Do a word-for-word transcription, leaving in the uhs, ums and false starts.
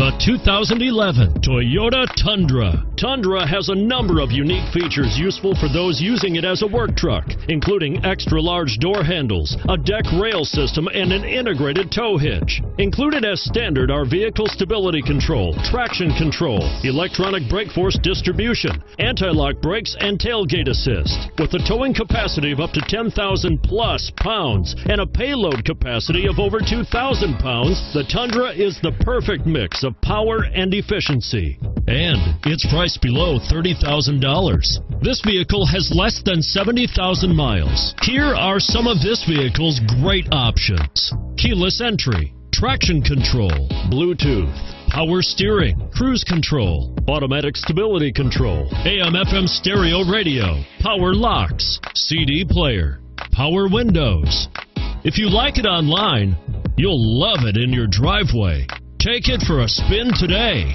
The two thousand eleven Toyota Tundra. Tundra has a number of unique features useful for those using it as a work truck, including extra-large door handles, a deck rail system, and an integrated tow hitch. Included as standard are vehicle stability control, traction control, electronic brake force distribution, anti-lock brakes, and tailgate assist. With a towing capacity of up to ten thousand plus pounds and a payload capacity of over two thousand pounds, the Tundra is the perfect mix of power and efficiency, and it's priced below thirty thousand dollars. This vehicle has less than seventy thousand miles. Here are some of this vehicle's great options: keyless entry, traction control, Bluetooth, power steering, cruise control, automatic stability control, A M F M stereo radio, power locks, C D player, power windows. If you like it online, you'll love it in your driveway. Take it for a spin today.